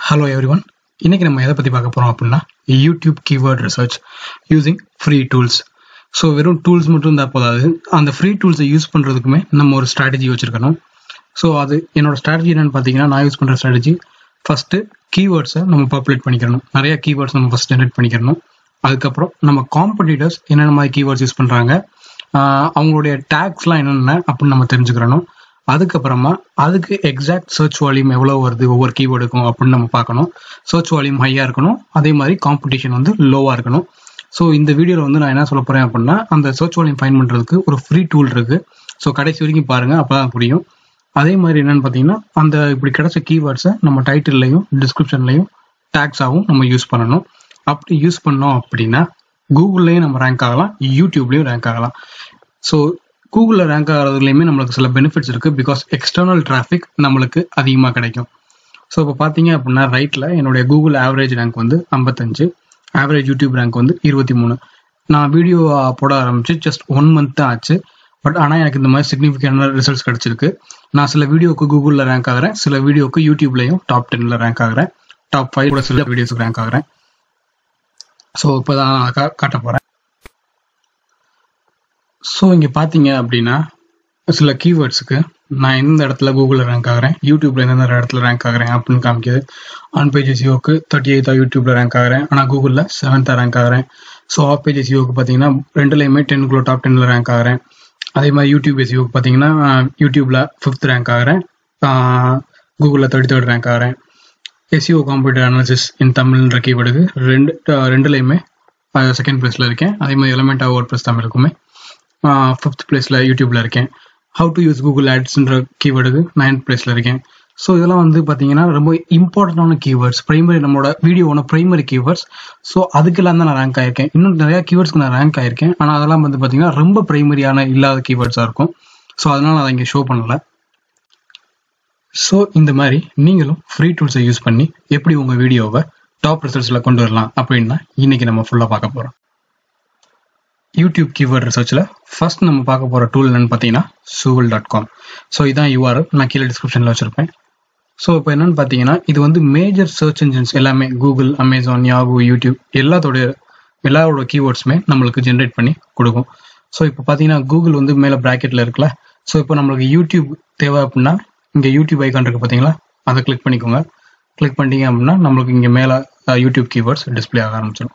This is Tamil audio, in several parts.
Hello everyone. இன்னைக்கு நம்ம எதை பத்தி பார்க்க போறோம் அப்படினா YouTube keyword research using free tools. So வெறும் tools மட்டும் இருந்தா போதாது, அந்த free tools ஐ யூஸ் பண்றதுக்குமே நம்ம ஒரு strategy வச்சிருக்கணும். So அது என்னோட strategy என்னன்னு பாத்தீங்கன்னா, நான் யூஸ் பண்ற strategy first keywords நம்ம பாப்புலேட் பண்ணிக்கணும். நிறைய keywords நம்ம first generate பண்ணிக்கணும். அதுக்கு அப்புறம் நம்ம competitors என்னென்ன மாதிரி keywords யூஸ் பண்றாங்க, அவங்களுடைய tagsலாம் என்னென்ன அப்படி நம்ம தெரிஞ்சுக்கணும். அதுக்கப்புறமா அதுக்கு எக்ஸாக்ட் சர்ச் வால்யூம் எவ்வளோ வருது ஒவ்வொரு கீவேர்டுக்கும் அப்படின்னு நம்ம பார்க்கணும். சர்ச் வால்யூம் ஹையாக இருக்கணும், அதே மாதிரி காம்படிஷன் வந்து லோவாக இருக்கணும். ஸோ இந்த வீடியோவில் வந்து நான் என்ன சொல்ல போகிறேன் அப்படின்னா, அந்த சர்ச் வால்யூம் ஃபைண்ட் பண்ணுறதுக்கு ஒரு ஃப்ரீ டூல் இருக்குது. ஸோ கடைசி வரைக்கும் பாருங்கள், அப்போ தான் புரியும். அதே மாதிரி என்னென்னு பார்த்தீங்கன்னா, அந்த இப்படி கிடைச்ச கீவேர்ட்ஸை நம்ம டைட்டில்லையும் டிஸ்கிரிப்ஷன்லையும் டேக்ஸாகவும் நம்ம யூஸ் பண்ணணும். அப்படி யூஸ் பண்ணோம் அப்படின்னா கூகுள்லேயும் நம்ம ரேங்க் ஆகலாம், யூடியூப்லேயும் ரேங்க் ஆகலாம். ஸோ கூகுளில் ரேங்க் ஆகிறதுலையுமே நம்மளுக்கு சில பெனிஃபிட்ஸ் இருக்குது, பிகாஸ் எக்ஸ்டர்னல் டிராஃபிக் நம்மளுக்கு அதிகமாக கிடைக்கும். ஸோ இப்போ பார்த்தீங்க அப்படின்னா, ரைட்டில் என்னுடைய கூகுள் ஆவரேஜ் ரேங்க் வந்து 55, ஆவரேஜ் யூடியூப் ரேங்க் வந்து 23. நான் வீடியோ போட ஆரம்பித்து ஜஸ்ட் 1 month தான் ஆச்சு, பட் ஆனால் எனக்கு இந்த மாதிரி சிக்னிஃபிகண்டான ரிசல்ட்ஸ் கிடச்சிருக்கு. நான் சில வீடியோவுக்கு கூகுளில் ரேங்க் ஆகிறேன், சில வீடியோவுக்கு யூடியூப்லையும் டாப் 10ல் ரேங்க் ஆகிறேன், டாப் 5 கூட சில வீடியோஸுக்கு ரேங்க் ஆகிறேன். ஸோ இப்போ தான் நான் காட்ட போகிறேன். ஸோ இங்கே பார்த்தீங்க அப்படின்னா, சில கீவேர்ட்ஸுக்கு நான் எந்த இடத்துல கூகுளில் ரேங்க் ஆகிறேன், யூடியூப்ல எந்தெந்த இடத்துல ரேங்க் ஆகிறேன் அப்படின்னு காமிக்கிது. ஆன் பேஜ் எஸ்இஓக்கு 38th யூடியூப்ல ரேங்க் ஆகிறேன், ஆனால் கூகுளில் 7th ரேங்க் ஆகிறேன். ஸோ ஆஃப் பேஜ் எஸ்இஓக்கு பார்த்தீங்கன்னா ரெண்டுலேயுமே டாப் 10ல் ரேங்க் ஆகிறேன். அதே மாதிரி யூடியூப் எஸ்இஓக்கு பார்த்தீங்கன்னா யூடியூப்ல 5th ரேங்க் ஆகிறேன், கூகுளில் 33rd ரேங்க் ஆகிறேன். எஸ்இஓ காம்படிட்டிவ் அனாலிசிஸ் இன் தமிழ்ன்ற கீவேர்டுக்கு ரெண்டுலேயுமே 2nd பிளேஸில் இருக்கேன். அதே மாதிரி எலமெண்ட் ஆஃப் வேர்ட்பிரஸ் தமிழுக்குமே 5th பிளேஸில் யூடியூப்ல இருக்கேன். ஹவு டு யூஸ் கூகுள் ஆட்ஸ்ன்ற கீவேர்டுக்கு 9th பிளேஸில் இருக்கேன். ஸோ இதெல்லாம் வந்து பார்த்தீங்கன்னா ரொம்ப இம்பார்ட்டண்டான கீவேர்ட்ஸ், ப்ரைமரி நம்மளோட வீடியோவோட ப்ரைமரி கீவேர்ட்ஸ். ஸோ அதுக்கெல்லாம் தான் நான் ரேங்க் ஆயிருக்கேன். இன்னும் நிறையா கீவேர்ட்ஸ்க்கு நான் ரேங்க் ஆயிருக்கேன், ஆனால் அதெல்லாம் வந்து பார்த்தீங்கன்னா ரொம்ப ப்ரைமரியான இல்லாத கீவேர்ட்ஸாக இருக்கும். ஸோ அதனால் நான் இங்கே ஷோ பண்ணலை. ஸோ இந்த மாதிரி நீங்களும் ஃப்ரீ டூல்ஸை யூஸ் பண்ணி எப்படி உங்கள் வீடியோவை டாப் ரிசல்ட்ஸில் கொண்டு வரலாம் அப்படின்னா இன்னைக்கு நம்ம ஃபுல்லாக பார்க்க போகிறோம். யூடியூப் கீவேர்ட் ரிசர்ச்சில் ஃபர்ஸ்ட் நம்ம பார்க்க போகிற டூல் என்னென்னு பார்த்தீங்கன்னா sugal.com. ஸோ இதான் URL, நான் கீழே டிஸ்கிரிப்ஷனில் வச்சுருப்பேன். ஸோ இப்போ என்னென்னு பார்த்தீங்கன்னா, இது வந்து மேஜர் சர்ச் இன்ஜின்ஸ் எல்லாமே கூகுள், அமேசான், யாகூ, யூடியூப் எல்லாரோட கீவேர்ட்ஸுமே நம்மளுக்கு ஜென்ரேட் பண்ணி கொடுக்கும். ஸோ இப்போ பார்த்தீங்கன்னா கூகுள் வந்து மேலே ப்ராக்கெட்டில் இருக்குல்ல, ஸோ இப்போ நம்மளுக்கு யூடியூப் தேவை அப்படின்னா இங்கே யூடியூப் ஐக்கான் இருக்குது பார்த்தீங்களா, அதை கிளிக் பண்ணிக்கோங்க. கிளிக் பண்ணிட்டீங்க அப்படின்னா நம்மளுக்கு இங்கே மேலே யூடியூப் கீவேர்ட்ஸ் டிஸ்பிளே ஆக ஆரம்பிச்சிடும்.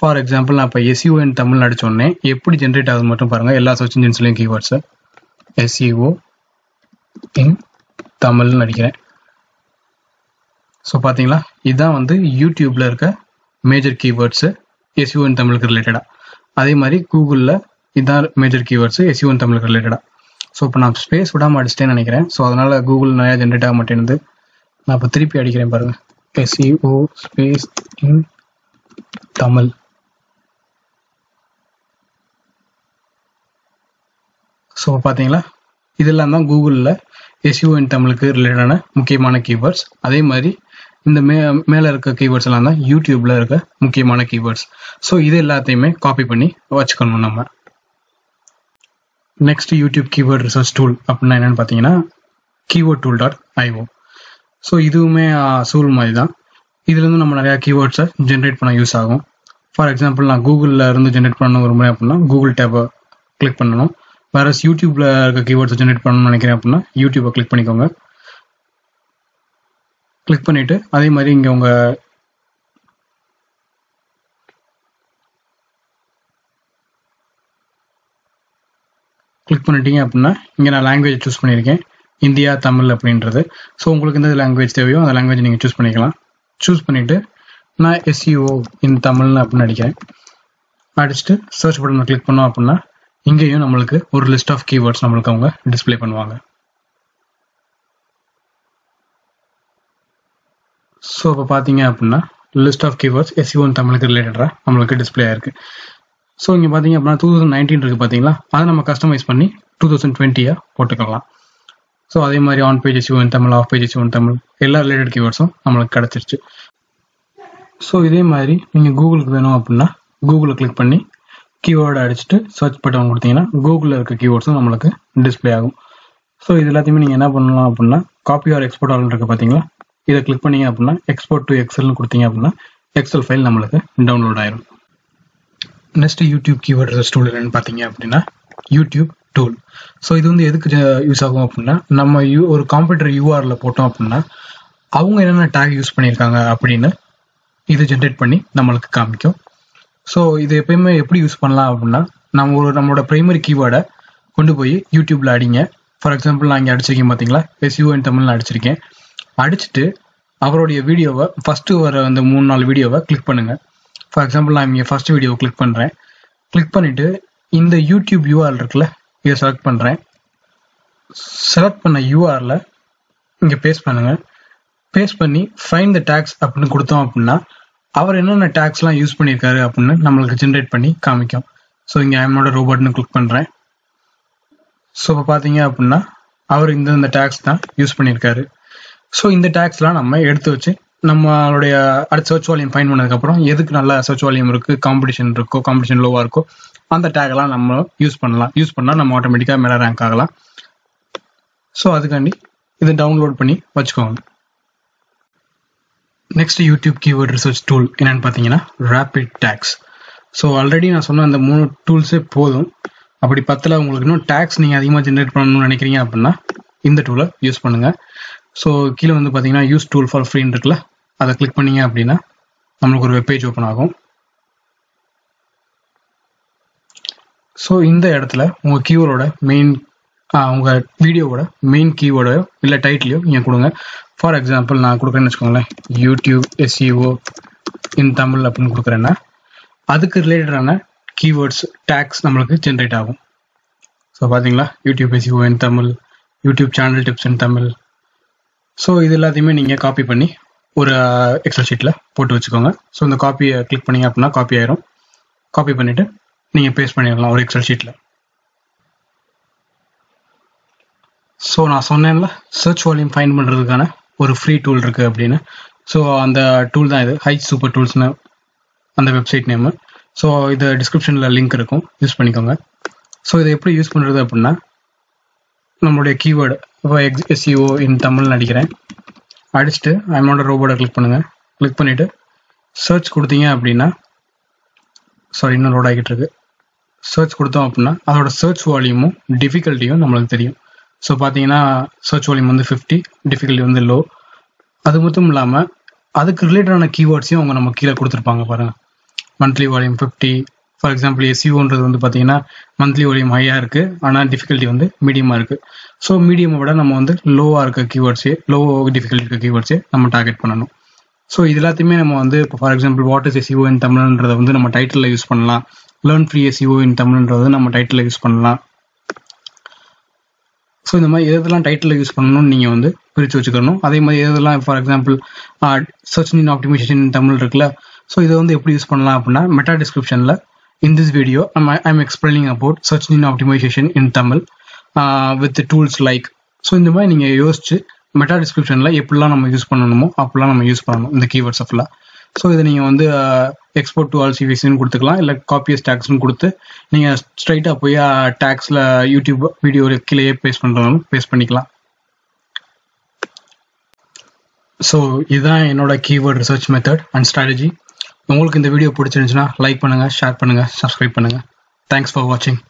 ஃபார் எக்ஸாம்பிள் நான் இப்போ எஸ்இஓ இன் தமிழ் அடிச்சோடனே எப்படி ஜென்ரேட் ஆகுது மட்டும் பாருங்கள். எல்லா சர்ச் இன்ஜின்ஸ்லையும் கீவேர்ட்ஸு எஸ்இஓ இன் தமிழ்னு அடிக்கிறேன். ஸோ பார்த்தீங்களா, இதுதான் வந்து யூடியூப்பில் இருக்க மேஜர் கீவேர்ட்ஸு எஸ்இஓ இன் தமிழுக்கு ரிலேட்டடாக. அதே மாதிரி கூகுளில் இதுதான் மேஜர் கீவேர்ட்ஸு எஸ்இஓ இன் தமிழுக்கு ரிலேட்டடாக. ஸோ இப்போ நான் ஸ்பேஸ் விடாமல் அடிச்சிட்டேன்னு நினைக்கிறேன். ஸோ அதனால் கூகுள் நிறையா ஜென்ரேட் ஆக மாட்டேங்குது. நான் இப்போ திருப்பி அடிக்கிறேன் பாருங்கள், SEO space in Tamil. So பார்த்தீங்களா, இதெல்லாம் தான் கூகுளில் எஸ்இஓ இன் தமிழுக்கு ரிலேட்டடான முக்கியமான கீவேர்ட்ஸ். அதே மாதிரி இந்த மேலே இருக்க கீவேர்ட்ஸ் எல்லாம் தான் யூடியூப்பில் இருக்க முக்கியமான கீவேர்ட்ஸ். ஸோ இது எல்லாத்தையுமே காப்பி பண்ணி வச்சுக்கணும் நம்ம. Next YouTube keyword research tool அப்படின்னா என்னென்னு பார்த்தீங்கன்னா keywordtool.io. ஸோ இதுவுமே சூழ் மாதிரி தான். இதுலேருந்து நம்ம நிறையா கீவேர்ட்ஸை ஜென்ரேட் பண்ண யூஸ் ஆகும். ஃபார் எக்ஸாம்பிள் நான் கூகுளில் இருந்து ஜென்ரேட் பண்ண விரும்புகிறேன் அப்படின்னா கூகுள் டேப்பை கிளிக் பண்ணணும். வேற யூடியூப்ல இருக்க கீவேர்ட்ஸ் ஜென்ரேட் பண்ணணும்னு நினைக்கிறேன் அப்படின்னா யூடியூப்பை கிளிக் பண்ணிக்கோங்க. கிளிக் பண்ணிட்டு அதே மாதிரி இங்கே உங்கள் கிளிக் பண்ணிட்டீங்க அப்படின்னா இங்கே நான் லாங்குவேஜ் சூஸ் பண்ணியிருக்கேன், இந்தியா தமிழ் அப்படின்றது. ஸோ உங்களுக்கு எந்த லாங்குவேஜ் தேவையோ அந்த லாங்குவேஜ் நீங்கள் சூஸ் பண்ணிக்கலாம். சூஸ் பண்ணிட்டு நான் எஸ்இஓ இன் தமிழ்னு அப்படின்னு அடிக்கிறேன். அடிச்சுட்டு சர்ச் பட்டனை கிளிக் பண்ணோம் அப்படின்னா இங்கேயும் நம்மளுக்கு ஒரு லிஸ்ட் ஆஃப் கீவேர்ட்ஸ் நம்மளுக்கு அவங்க டிஸ்பிளே பண்ணுவாங்க. ஸோ இப்போ பார்த்தீங்க அப்படின்னா லிஸ்ட் ஆஃப் கீவேர்ட்ஸ் எஸ்இஓ தமிழுக்கு ரிலேட்டடாக நம்மளுக்கு டிஸ்பிளே ஆயிருக்கு. ஸோ இங்கே பார்த்தீங்க அப்படின்னா 2019 இருக்குது பார்த்தீங்களா, அதை நம்ம கஸ்டமைஸ் பண்ணி 2020 போட்டுக்கலாம். ஸோ அதே மாதிரி on page SEO Tamil, off page SEO Tamil எல்லா ரிலேட்டட் கீவேர்ட்ஸும் நம்மளுக்கு கிடச்சிருச்சு. So இதே மாதிரி நீங்க கூகுளுக்கு வேணும் அப்படினா கூகுளை கிளிக் பண்ணி கீவேர்ட் அடிச்சிட்டு சர்ச் பட்டன் கொடுத்தீங்கன்னா கூகுள்ல இருக்க கீவேர்ட்ஸ் நமக்கு டிஸ்ப்ளே ஆகும். சோ இது எல்லாத்தையும் நீங்க என்ன பண்ணலாம் அப்படினா காப்பி ஆர் எக்ஸ்போர்ட் ஆல் இருக்கு பாத்தீங்களா, இத கிளிக் பண்ணீங்க அப்படினா எக்ஸ்போர்ட் டு எக்ஸெல் னு கொடுத்தீங்க அப்படினா எக்ஸெல் ஃபைல் நமக்கு டவுன்லோட் ஆயிடும். Next YouTube keyword research tool என்னன்னு பாத்தீங்க அப்படினா யூடியூப் டூல். சோ இது எதுக்கு யூஸ் ஆகும் அப்படினா நம்ம ஒரு கம்ப்யூட்டர் URL ல போட்டோம் அப்படினா அவங்க என்னென்ன டாக் யூஸ் பண்ணிருக்காங்க அப்படின்னு இது ஜென்ரேட் பண்ணி நம்மளுக்கு காமிக்கும். ஸோ இது எப்பயுமே எப்படி யூஸ் பண்ணலாம் அப்படின்னா நம்ம நம்மளோட பிரைமரி கீவேர்டை கொண்டு போய் யூடியூப்ல அடிங்க. ஃபார் எக்ஸாம்பிள் நான் இங்கே அடிச்சிருக்கேன் பார்த்தீங்களா, SUN தமிழ்னு அடிச்சிருக்கேன். அடிச்சுட்டு அவருடைய வீடியோவை ஃபஸ்ட்டு வர அந்த 3-4 வீடியோவை கிளிக் பண்ணுங்க. ஃபார் எக்ஸாம்பிள் நான் இங்கே ஃபர்ஸ்ட் வீடியோவை கிளிக் பண்ணுறேன். கிளிக் பண்ணிட்டு இந்த யூடியூப் URL இருக்குல்ல, இதை செலக்ட் பண்ணுறேன். செலக்ட் பண்ண URL இங்கே பேஸ்ட் பண்ணுங்க. பேஸ்ட் பண்ணி ஃபைண்ட் த டேக்ஸ் அப்படின்னு கொடுத்தோம் அப்படின்னா அவர் என்னென்ன டேக்ஸ்லாம் யூஸ் பண்ணியிருக்காரு அப்படின்னு நம்மளுக்கு ஜென்ரேட் பண்ணி காமிக்கும். ஸோ இங்கே ஐமோட ரோபோட்னு கிளிக் பண்ணுறேன். ஸோ இப்போ பார்த்தீங்க அப்படின்னா அவர் இந்த டேக்ஸ் தான் யூஸ் பண்ணியிருக்காரு. ஸோ இந்த டேக்ஸ்லாம் நம்ம எடுத்து வச்சு நம்மளுடைய அடுத்த சர்ச் வால்யூம் ஃபைண்ட் பண்ணதுக்கப்புறம் எதுக்கு நல்லா சர்ச் வால்யூம் இருக்குது, காம்படிஷன் லோவாக இருக்கோ அந்த டேக்லாம் நம்ம யூஸ் பண்ணலாம். யூஸ் பண்ணால் நம்ம ஆட்டோமேட்டிக்காக மேலே ரேங்க் ஆகலாம். ஸோ அதுக்காண்டி இதை டவுன்லோட் பண்ணி வச்சுக்கோங்க. Next YouTube keyword research tool என்னன்னு பார்த்தீங்கன்னா ரேபிட் டேக்ஸ். ஸோ ஆல்ரெடி நான் சொன்ன அந்த 3 டூல்ஸே போதும். அப்படி 10ல் உங்களுக்கு இன்னும் டேக்ஸ் நீங்கள் அதிகமாக ஜென்ரேட் பண்ணணும்னு நினைக்கிறீங்க அப்படின்னா இந்த டூலை யூஸ் பண்ணுங்க. ஸோ கீழே பார்த்தீங்கன்னா யூஸ் டூல் ஃபார் ஃப்ரீன்னு இருக்குல்ல, அதை கிளிக் பண்ணீங்க அப்படின்னா நம்மளுக்கு ஒரு வெப்பேஜ் ஓப்பன் ஆகும். ஸோ இந்த இடத்துல உங்கள் கீவேர்டோட மெயின் உங்கள் வீடியோவோட மெயின் கீவேர்டையோ இல்லை டைட்டிலையோ நீங்கள் கொடுங்க. ஃபார் எக்ஸாம்பிள் நான் கொடுக்குறேன்னு வச்சுக்கோங்களேன், யூடியூப் SEO இன் தமிழ் அப்படின்னு கொடுக்குறேன்னா அதுக்கு ரிலேட்டடான கீவேர்ட்ஸ் டேக்ஸ் நம்மளுக்கு ஜென்ரேட் ஆகும். ஸோ பார்த்தீங்களா, YouTube SEO in Tamil, YouTube channel tips in Tamil. So இது எல்லாத்தையுமே நீங்கள் காப்பி பண்ணி ஒரு எக்ஸல் ஷீட்டில் போட்டு வச்சுக்கோங்க. ஸோ இந்த காப்பியை கிளிக் பண்ணிங்க அப்படின்னா காப்பி ஆயிரும். காப்பி பண்ணிவிட்டு நீங்கள் பேஸ்ட் பண்ணிடலாம் ஒரு எக்ஸல் ஷீட்டில். ஸோ நான் சொன்னேன்ல சர்ச் வால்யூம் ஃபைண்ட் பண்ணுறதுக்கான ஒரு ஃப்ரீ டூல் இருக்குது அப்படின்னு. ஸோ அந்த டூல் தான் இது, ஹைட் சூப்பர் டூல்ஸ்னு அந்த வெப்சைட் நேமு. ஸோ இது டிஸ்கிரிப்ஷனில் லிங்க் இருக்கும், யூஸ் பண்ணிக்கோங்க. ஸோ இதை எப்படி யூஸ் பண்ணுறது அப்படின்னா நம்மளுடைய கீவேர்டு இப்போ SEO இன் தமிழ்னு அடிக்கிறேன். அடிச்சுட்டு ஐமோட ரோபோட்டை கிளிக் பண்ணுங்கள். கிளிக் பண்ணிவிட்டு சர்ச் கொடுத்தீங்க அப்படின்னா இன்னும் லோட் ஆகிட்டு இருக்கு. சர்ச் கொடுத்தோம் அப்படின்னா அதோட சர்ச் வால்யூமும் டிஃபிகல்ட்டியும் நம்மளுக்கு தெரியும். ஸோ பார்த்தீங்கன்னா சர்ச் வால்யூம் 50, டிஃபிகல்ட்டி லோ. அது மட்டும் இல்லாமல் அதுக்கு ரிலேட்டடான கீவேர்ட்ஸையும் அவங்க நம்ம கீழே கொடுத்துருப்பாங்க பாருங்கள். Monthly volume 50. ஃபார் எக்ஸாம்பிள் SEOன்றது பார்த்தீங்கன்னா மந்த்லி வால்யூம் ஹையாக இருக்குது, ஆனால் டிஃபிகல்ட்டி மீடியமாக இருக்குது. ஸோ மீடியமை விட நம்ம லோவாக இருக்க கீவேர்ட்ஸே, லோ டிஃபிகல்ட்டி இருக்க கீவேர்ட்ஸே நம்ம டார்கெட் பண்ணணும். ஸோ இது எல்லாத்தையுமே நம்ம இப்போ for example what is SEO in தமிழ்ன்றதை நம்ம டைட்டிலில் யூஸ் பண்ணலாம். லேர்ன் ஃப்ரீ SEO இன் தமிழ்ன்றது நம்ம டைட்டிலில் யூஸ் பண்ணலாம். ஸோ இந்த மாதிரி எதெல்லாம் டைட்டிலில் யூஸ் பண்ணணும்னு நீங்கள் பிரித்து வச்சுக்கணும். அதே மாதிரி எதெல்லாம் for example search engine optimisation Tamil இருக்குல்ல, ஸோ இதை எப்படி யூஸ் பண்ணலாம் அப்படின்னா மெட்டா டிஸ்கிரிப்ஷனில் in this video I'm explaining about search engine optimisation in Tamil with tools like. So இந்த மாதிரி நீங்கள் யோசிச்சு மெட்டா டிஸ்கிரிப்ஷனில் எப்படிலாம் நம்ம யூஸ் பண்ணணுமோ அப்படிலாம் நம்ம யூஸ் பண்ணணும் இந்த கீவேர்ட்ஸ் ஃபுல்லாக. ஸோ இதை நீங்கள் எக்ஸ்போர்ட் டு ஆல் CVSன்னு கொடுத்துக்கலாம், இல்லை காப்பியஸ் டேக்ஸ்னு கொடுத்து நீங்கள் ஸ்ட்ரைட்டாக போய் டேக்ஸில் யூடியூப் வீடியோ கீழே பேஸ்ட் பண்ணுறதாலும் பேஸ்ட் பண்ணிக்கலாம். ஸோ இதுதான் என்னோட keyword research method and strategy. உங்களுக்கு இந்த வீடியோ பிடிச்சிருந்துச்சுன்னா லைக் பண்ணுங்கள், ஷேர் பண்ணுங்கள், சப்ஸ்கிரைப் பண்ணுங்கள். தேங்க்ஸ் ஃபார் வாட்சிங்.